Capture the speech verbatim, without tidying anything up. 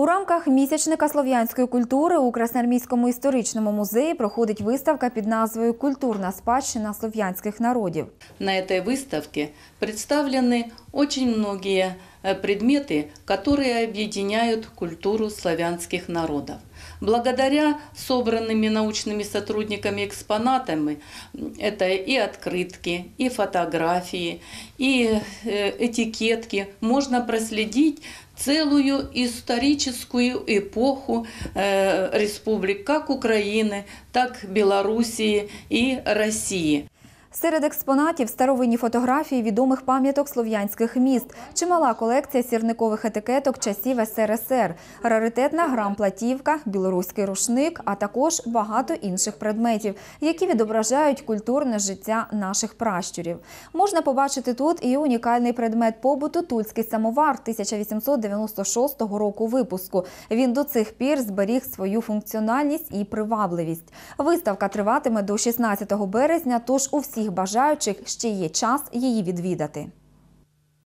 У рамках місячника слов'янської культури у Красноармійському історичному музеї проходить виставка під назвою «Культурна спадщина слов'янських народів». На цій виставці представлені дуже багато предметів, які об'єднують культуру слов'янських народів. Благодаря собранными научными сотрудниками экспонатам, это и открытки, и фотографии, и этикетки, можно проследить целую историческую эпоху республик как Украины, так Белоруссии и России. Серед експонатів – старовинні фотографії відомих пам'яток слов'янських міст, чимала колекція сірникових етикеток часів ес ер ес ер, раритетна грамплатівка, білоруський рушник, а також багато інших предметів, які відображають культурне життя наших пращурів. Можна побачити тут і унікальний предмет побуту – тульський самовар тисяча вісімсот дев'яносто шостого року випуску. Він до цих пір зберіг свою функціональність і привабливість. Виставка триватиме до шістнадцятого березня, тож у всіх бажаючих ще є час її відвідати.